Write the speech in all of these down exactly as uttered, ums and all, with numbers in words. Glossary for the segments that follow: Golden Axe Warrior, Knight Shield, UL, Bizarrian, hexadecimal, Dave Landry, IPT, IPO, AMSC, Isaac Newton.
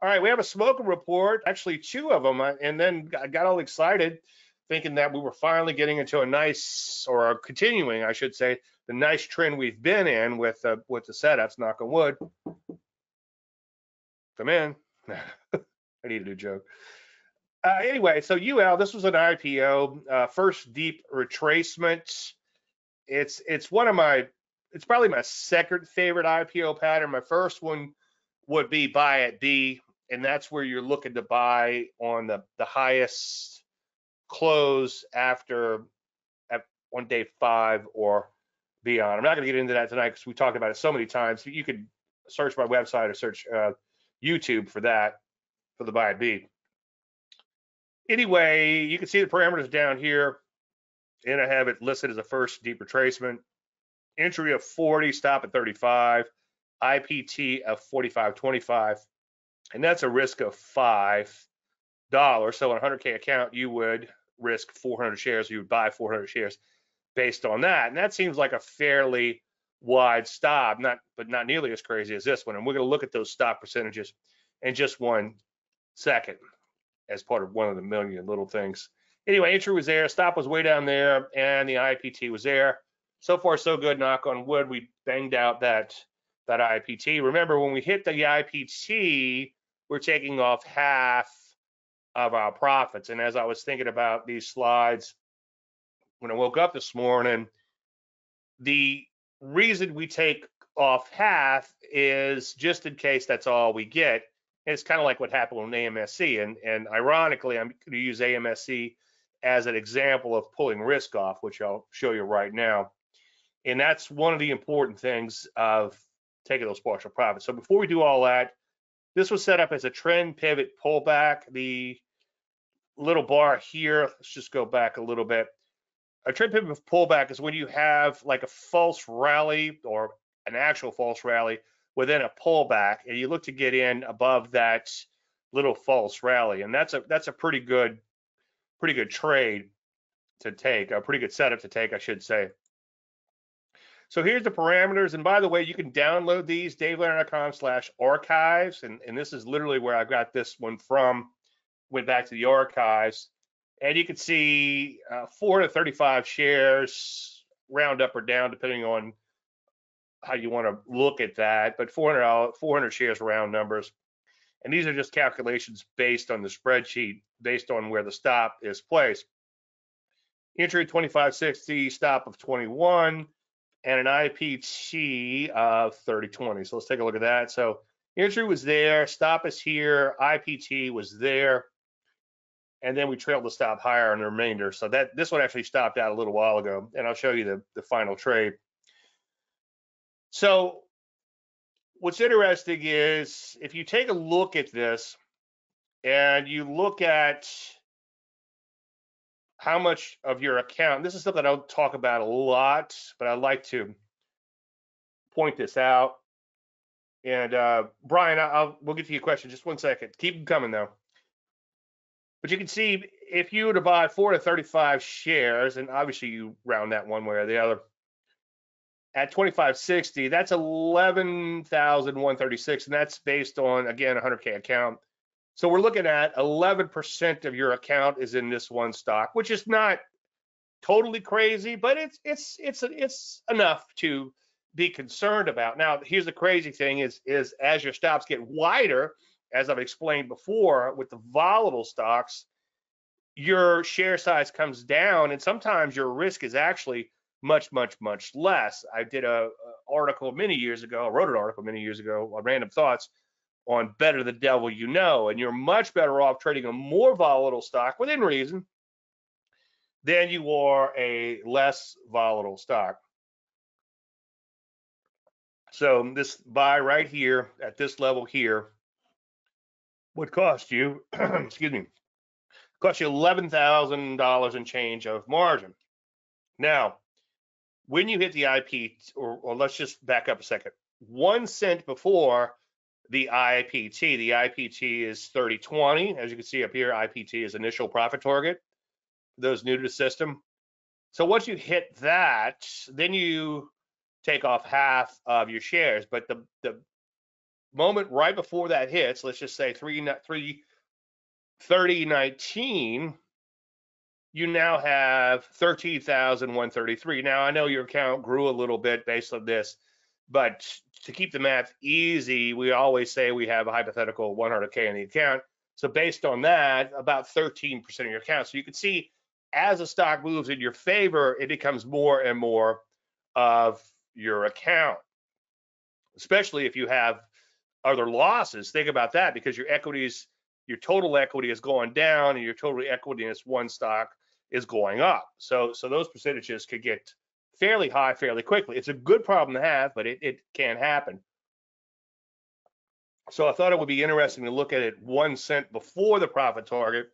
All right, we have a smoking report, actually two of them, and then I got all excited thinking that we were finally getting into a nice, or continuing, I should say, the nice trend we've been in with, uh, with the setups, knock on wood. Come in. I need a new joke. Uh, anyway, so U L, this was an I P O, uh, first deep retracement. It's it's one of my, it's probably my second favorite I P O pattern. My first one would be buy at B, and that's where you're looking to buy on the, the highest close after at on day five or beyond. I'm not gonna get into that tonight because we talked about it so many times. You could search my website or search uh, YouTube for that, for the buy at B. Anyway, you can see the parameters down here, and I have it listed as a first deep retracement. Entry of forty, stop at thirty-five. I P T of forty-five twenty-five, and that's a risk of five dollars. So in a one hundred K account, you would risk four hundred shares, you would buy four hundred shares based on that. And that seems like a fairly wide stop, not but not nearly as crazy as this one. And we're gonna look at those stop percentages in just one second as part of one of the million little things. Anyway, entry was there, stop was way down there, and the I P T was there. So far, so good, knock on wood. We banged out that that I P T. Remember, when we hit the I P T, we're taking off half of our profits. And as I was thinking about these slides, when I woke up this morning, the reason we take off half is just in case that's all we get. And it's kind of like what happened with A M S C. And, and ironically, I'm going to use A M S C as an example of pulling risk off, which I'll show you right now. And that's one of the important things of taking those partial profits. So before we do all that, this was set up as a trend pivot pullback. The little bar here, let's just go back a little bit. A trend pivot pullback is when you have like a false rally or an actual false rally within a pullback, and you look to get in above that little false rally. And that's a that's a pretty good pretty good trade to take, a pretty good setup to take, I should say. So here's the parameters, and by the way, you can download these, davelandry dot com slash archives, and, and this is literally where I got this one from, went back to the archives, and you can see uh, four hundred thirty-five shares, round up or down, depending on how you want to look at that, but four hundred, four hundred shares, round numbers, and these are just calculations based on the spreadsheet, based on where the stop is placed. Entry twenty-five sixty, stop of twenty-one, and an I P T of thirty twenty. So let's take a look at that. So entry was there, stop is here, I P T was there, and then we trailed the stop higher on the remainder. So that this one actually stopped out a little while ago, and I'll show you the, the final trade. So what's interesting is if you take a look at this and you look at how much of your account, this is something I don't talk about a lot, but I like to point this out. And uh, Brian, I'll, we'll get to your question in just one second. Keep them coming though. But you can see if you were to buy four to thirty-five shares, and obviously you round that one way or the other, at twenty-five sixty, that's eleven thousand one hundred thirty-six, and that's based on, again, a one hundred K account. So we're looking at eleven percent of your account is in this one stock, which is not totally crazy, but it's it's it's it's enough to be concerned about. Now, here's the crazy thing is is as your stops get wider, as I've explained before, with the volatile stocks, your share size comes down, and sometimes your risk is actually much, much, much less. I did a, a article many years ago, I wrote an article many years ago on Random Thoughts, on Better the Devil You Know, and you're much better off trading a more volatile stock within reason than you are a less volatile stock. So this buy right here at this level here would cost you, excuse me, cost you eleven thousand dollars and change of margin. Now, when you hit the I P, or, or let's just back up a second, one cent before the I P T. The I P T is thirty twenty. As you can see up here, I P T is initial profit target, those new to the system. So once you hit that, then you take off half of your shares. But the, the moment right before that hits, let's just say three thirty nineteen, you now have thirteen thousand one hundred thirty-three. Now, I know your account grew a little bit based on this, but to keep the math easy, we always say we have a hypothetical one hundred K in the account. So based on that, about thirteen percent of your account. So you can see as the stock moves in your favor, it becomes more and more of your account, especially if you have other losses. Think about that, because your equities, your total equity is going down and your total equity in this one stock is going up. So, so those percentages could get fairly high fairly quickly. It's a good problem to have, but it, it can happen. So I thought it would be interesting to look at it one cent before the profit target.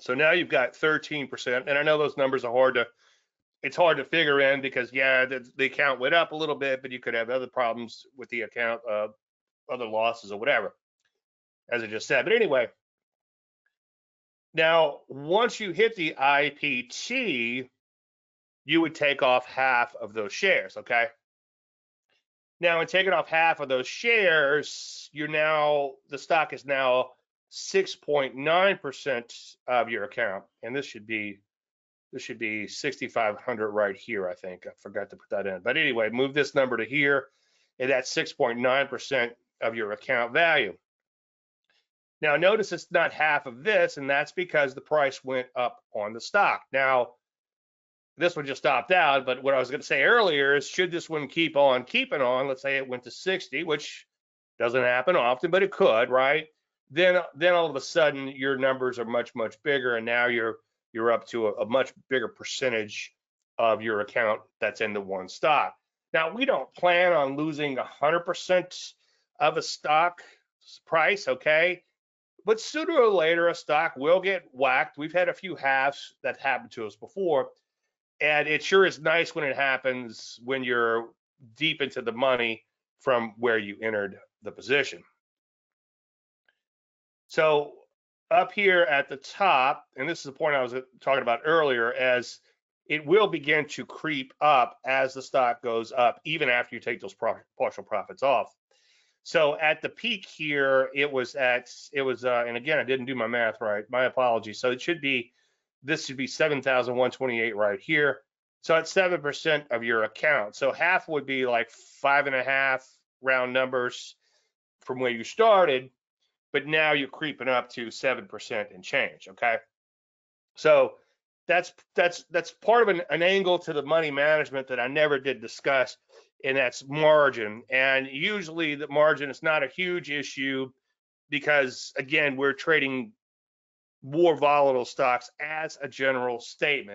So now you've got thirteen percent, and I know those numbers are hard to, it's hard to figure in because, yeah, the, the account went up a little bit, but you could have other problems with the account, uh, other losses or whatever, as I just said. But anyway, now, once you hit the I P T, you would take off half of those shares, okay? Now, in taking off half of those shares, you're now, the stock is now six point nine percent of your account, and this should be, this should be sixty-five hundred right here, I think. I forgot to put that in. But anyway, move this number to here, and that's six point nine percent of your account value. Now, notice it's not half of this, and that's because the price went up on the stock. Now, this one just stopped out, but what I was going to say earlier is, should this one keep on keeping on, let's say it went to sixty, which doesn't happen often, but it could, right? Then, then all of a sudden, your numbers are much, much bigger, and now you're you're up to a, a much bigger percentage of your account that's in the one stock. Now, we don't plan on losing one hundred percent of a stock price, okay? But sooner or later, a stock will get whacked. We've had a few halves that happened to us before, and it sure is nice when it happens when you're deep into the money from where you entered the position. So up here at the top, and this is the point I was talking about earlier, as it will begin to creep up as the stock goes up, even after you take those partial profits off. So at the peak here, it was at, it was, uh, and again, I didn't do my math right. My apologies. So it should be, this should be seven thousand one hundred twenty-eight right here. So it's seven percent of your account. So half would be like five and a half, round numbers, from where you started, but now you're creeping up to seven percent and change, okay? So that's, that's, that's part of an, an angle to the money management that I never did discuss, and that's margin. And usually the margin is not a huge issue because, again, we're trading more volatile stocks as a general statement.